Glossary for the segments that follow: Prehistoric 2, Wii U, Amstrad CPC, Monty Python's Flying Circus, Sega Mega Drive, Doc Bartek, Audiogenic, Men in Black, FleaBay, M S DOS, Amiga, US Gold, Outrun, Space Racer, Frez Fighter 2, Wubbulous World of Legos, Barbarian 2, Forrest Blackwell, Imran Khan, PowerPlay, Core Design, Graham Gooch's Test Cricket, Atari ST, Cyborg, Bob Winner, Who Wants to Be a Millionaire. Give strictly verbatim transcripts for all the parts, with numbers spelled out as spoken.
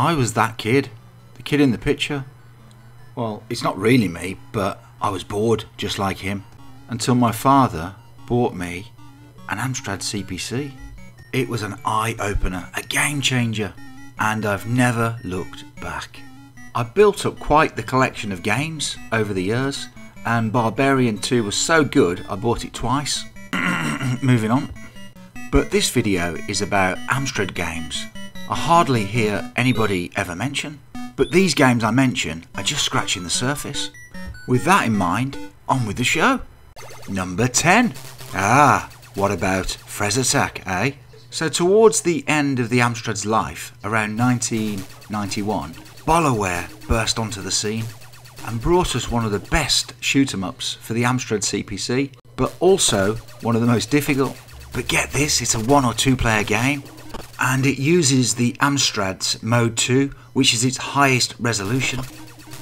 I was that kid, the kid in the picture. Well, it's not really me, but I was bored just like him. Until my father bought me an Amstrad C P C. It was an eye-opener, a game-changer, and I've never looked back. I built up quite the collection of games over the years, and Barbarian two was so good I bought it twice. Moving on. But this video is about Amstrad games. I hardly hear anybody ever mention, but these games I mention are just scratching the surface. With that in mind, on with the show. Number ten. Ah, what about Freeze Attack, eh? So towards the end of the Amstrad's life, around nineteen ninety-one, Boloware burst onto the scene and brought us one of the best shoot-em-ups for the Amstrad C P C, but also one of the most difficult. But get this, it's a one or two player game, and it uses the Amstrad's Mode two, which is its highest resolution.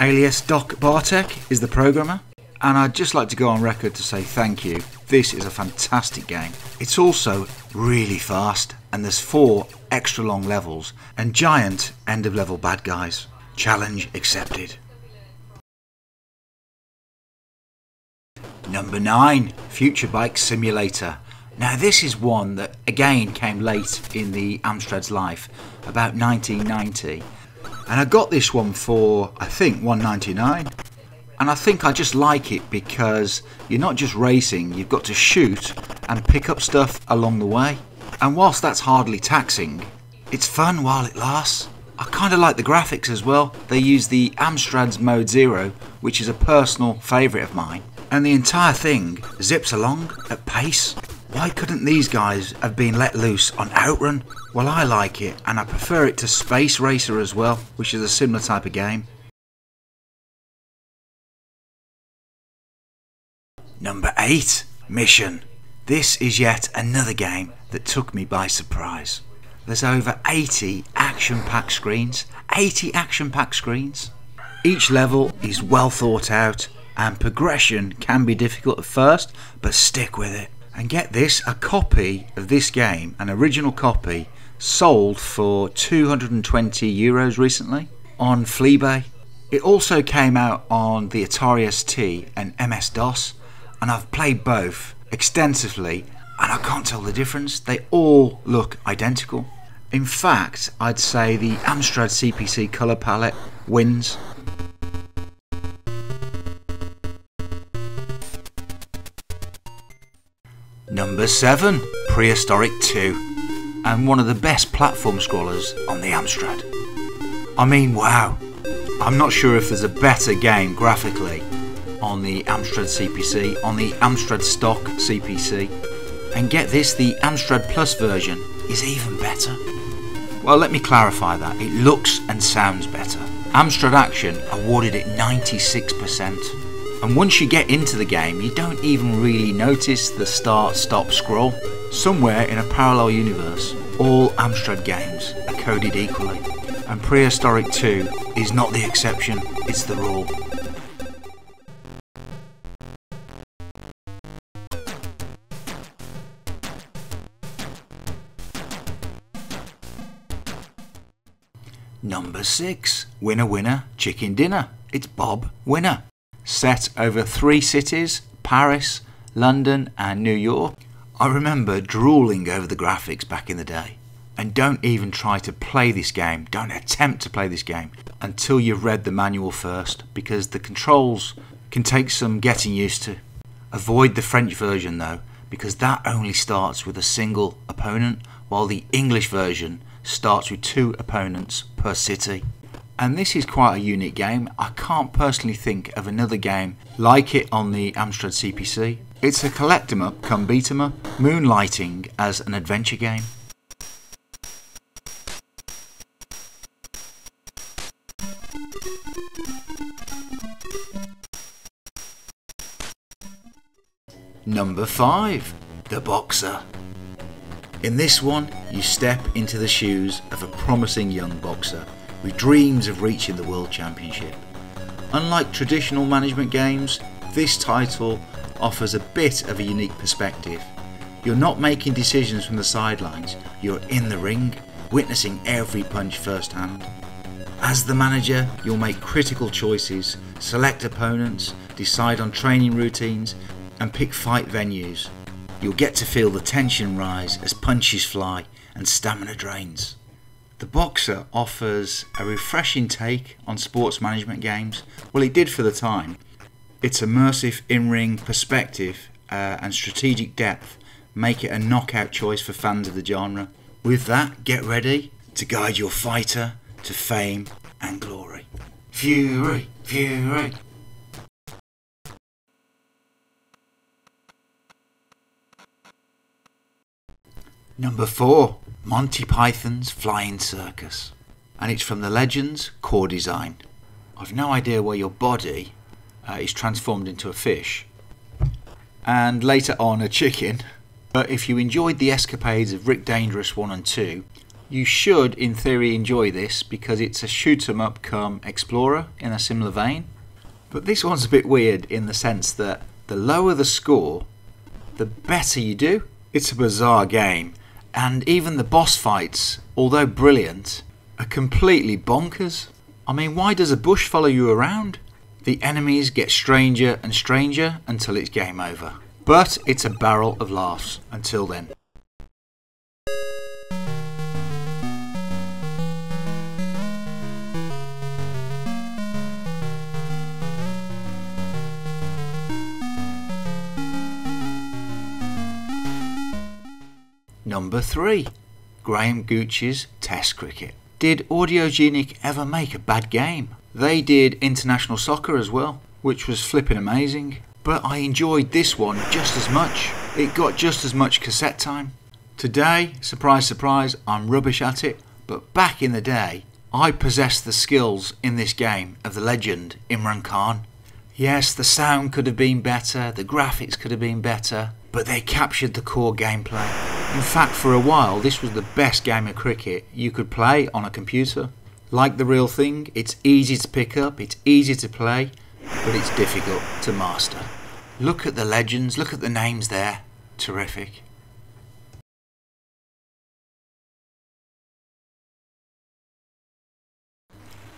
Alias Doc Bartek is the programmer, and I'd just like to go on record to say thank you. This is a fantastic game. It's also really fast, and there's four extra long levels and giant end of level bad guys. Challenge accepted. Number nine. Future Bike Simulator. Now this is one that again came late in the Amstrad's life, about nineteen ninety, and I got this one for I think one ninety-nine, and I think I just like it because you're not just racing, you've got to shoot and pick up stuff along the way, and whilst that's hardly taxing, it's fun while it lasts. I kind of like the graphics as well. They use the Amstrad's Mode zero, which is a personal favourite of mine, and the entire thing zips along at pace. Why couldn't these guys have been let loose on Outrun? Well, I like it, and I prefer it to Space Racer as well, which is a similar type of game. Number eight. Mission. This is yet another game that took me by surprise. There's over eighty action-packed screens. eighty action-packed screens. Each level is well thought out, and progression can be difficult at first, but stick with it. And get this, a copy of this game, an original copy, sold for two hundred twenty euros recently on FleaBay. It also came out on the Atari S T and M S DOS, and I've played both extensively, and I can't tell the difference. They all look identical. In fact, I'd say the Amstrad C P C colour palette wins. Number seven, Prehistoric two, and one of the best platform scrollers on the Amstrad. I mean, wow, I'm not sure if there's a better game graphically on the Amstrad C P C, on the Amstrad stock C P C, and get this, the Amstrad Plus version is even better. Well, let me clarify that, it looks and sounds better. Amstrad Action awarded it ninety-six percent. And once you get into the game, you don't even really notice the start, stop, scroll. Somewhere in a parallel universe, all Amstrad games are coded equally. And Prehistoric two is not the exception, it's the rule. Number six. Winner, winner, chicken dinner. It's Bob Winner. Set over three cities, Paris, London and New York. I remember drooling over the graphics back in the day. And don't even try to play this game, don't attempt to play this game until you've read the manual first, because the controls can take some getting used to. Avoid the French version though, because that only starts with a single opponent, while the English version starts with two opponents per city. And this is quite a unique game. I can't personally think of another game like it on the Amstrad C P C. It's a collect 'em up, come beat 'em up, moonlighting as an adventure game. Number five. The Boxer. In this one, you step into the shoes of a promising young boxer with dreams of reaching the World Championship. Unlike traditional management games, this title offers a bit of a unique perspective. You're not making decisions from the sidelines, you're in the ring, witnessing every punch firsthand. As the manager, you'll make critical choices, select opponents, decide on training routines, and pick fight venues. You'll get to feel the tension rise as punches fly and stamina drains. The Boxer offers a refreshing take on sports management games. Well, it did for the time. Its immersive in-ring perspective uh, and strategic depth make it a knockout choice for fans of the genre. With that, get ready to guide your fighter to fame and glory. Fury! Fury! Number four, Monty Python's Flying Circus. And it's from the Legends Core Design. I've no idea where your body uh, is transformed into a fish, and later on a chicken. But if you enjoyed the escapades of Rick Dangerous one and two, you should in theory enjoy this, because it's a shoot 'em up come explorer in a similar vein. But this one's a bit weird in the sense that the lower the score, the better you do. It's a bizarre game, and even the boss fights, although brilliant, are completely bonkers. I mean, why does a bush follow you around? The enemies get stranger and stranger until it's game over. But it's a barrel of laughs until then. Number three, Graham Gooch's Test Cricket. Did Audiogenic ever make a bad game? They did international soccer as well, which was flipping amazing. But I enjoyed this one just as much. It got just as much cassette time. Today, surprise, surprise, I'm rubbish at it. But back in the day, I possessed the skills in this game of the legend Imran Khan. Yes, the sound could have been better, the graphics could have been better, but they captured the core gameplay. In fact, for a while, this was the best game of cricket you could play on a computer. Like the real thing, it's easy to pick up, it's easy to play, but it's difficult to master. Look at the legends, look at the names there. Terrific.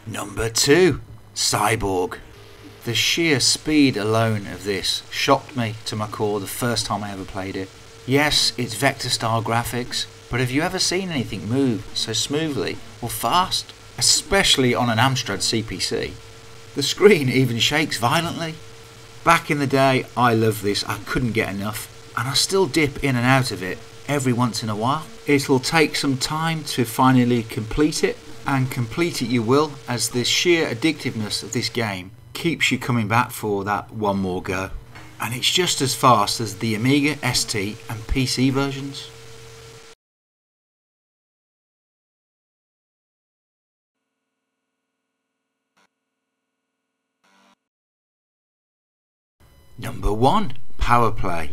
Number two, Cyborg. The sheer speed alone of this shocked me to my core the first time I ever played it. Yes, it's vector style graphics, but have you ever seen anything move so smoothly or fast? Especially on an Amstrad C P C. The screen even shakes violently. Back in the day, I loved this, I couldn't get enough, and I still dip in and out of it every once in a while. It'll take some time to finally complete it, and complete it you will, as the sheer addictiveness of this game keeps you coming back for that one more go. And it's just as fast as the Amiga S T and P C versions. Number one, PowerPlay.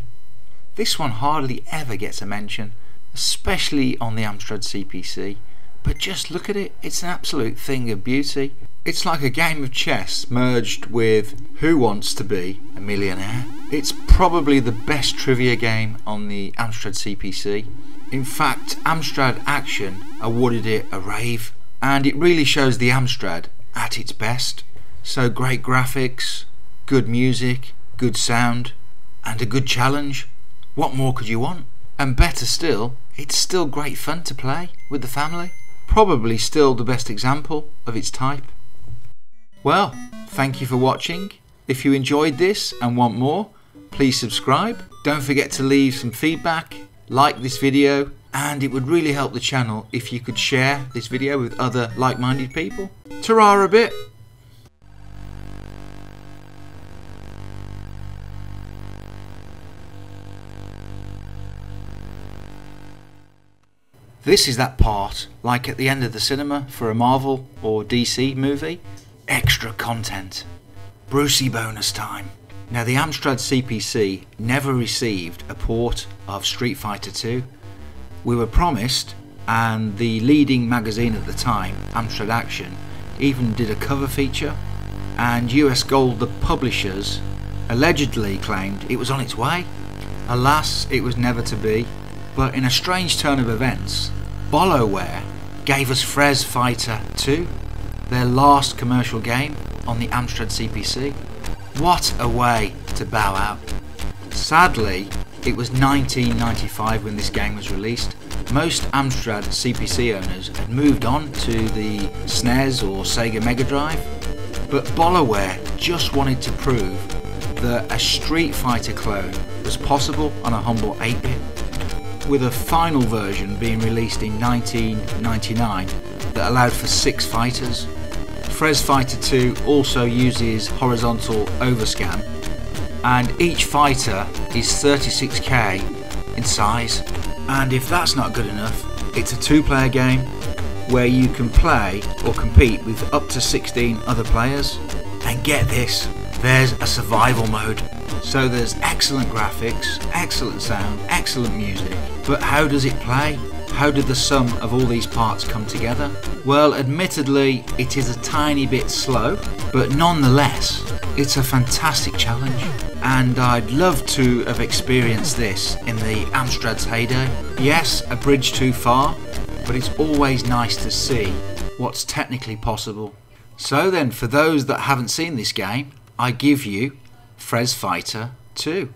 This one hardly ever gets a mention, especially on the Amstrad C P C, but just look at it, it's an absolute thing of beauty. It's like a game of chess merged with Who Wants to Be a Millionaire. It's probably the best trivia game on the Amstrad C P C. In fact, Amstrad Action awarded it a rave, and it really shows the Amstrad at its best. So great graphics, good music, good sound, and a good challenge. What more could you want? And better still, it's still great fun to play with the family. Probably still the best example of its type. Well, thank you for watching. If you enjoyed this and want more, please subscribe. Don't forget to leave some feedback, like this video, and it would really help the channel if you could share this video with other like-minded people. Ta-ra a bit! This is that part, like at the end of the cinema for a Marvel or D C movie. Extra content. Brucey bonus time. Now, the Amstrad C P C never received a port of Street Fighter two. We were promised, and the leading magazine at the time, Amstrad Action, even did a cover feature, and U S Gold, the publishers, allegedly claimed it was on its way. Alas, it was never to be. But in a strange turn of events, Boloware gave us Frez Fighter two. their last commercial game on the Amstrad C P C. What a way to bow out. Sadly, it was nineteen ninety-five when this game was released. Most Amstrad C P C owners had moved on to the S N E S or Sega Mega Drive, but Boloware just wanted to prove that a Street Fighter clone was possible on a humble eight bit, with a final version being released in nineteen ninety-nine that allowed for six fighters. Frez Fighter two also uses horizontal overscan, and each fighter is thirty-six K in size. And if that's not good enough, it's a two-player game where you can play or compete with up to sixteen other players. And get this, there's a survival mode. So there's excellent graphics, excellent sound, excellent music, but how does it play? How did the sum of all these parts come together? Well, admittedly, it is a tiny bit slow, but nonetheless, it's a fantastic challenge. And I'd love to have experienced this in the Amstrad's heyday. Yes, a bridge too far, but it's always nice to see what's technically possible. So then, for those that haven't seen this game, I give you Frez Fighter two.